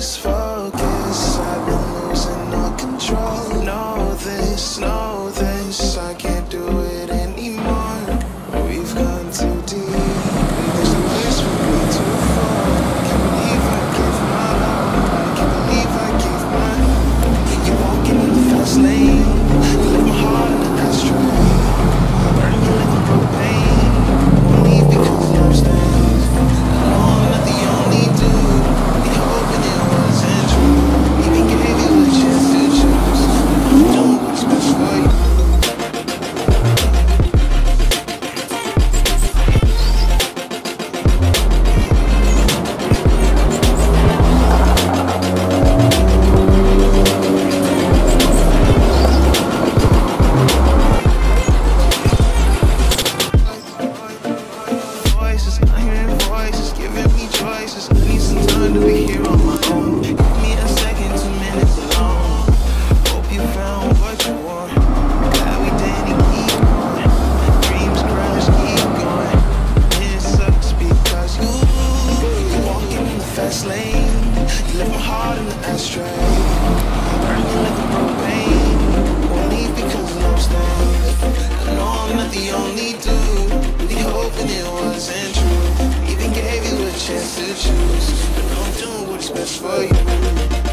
this focus, I've been losing all control. Know this, I can't do it anymore. We've gone too deep, and there's no place for me to fall. I can't believe I gave my all, I can't believe I gave mine. You're walking in the fast lane, you let my heart on the past train. Burning you like propane, won't leave because I'm staying. Choose, but I'm doing what's best for you.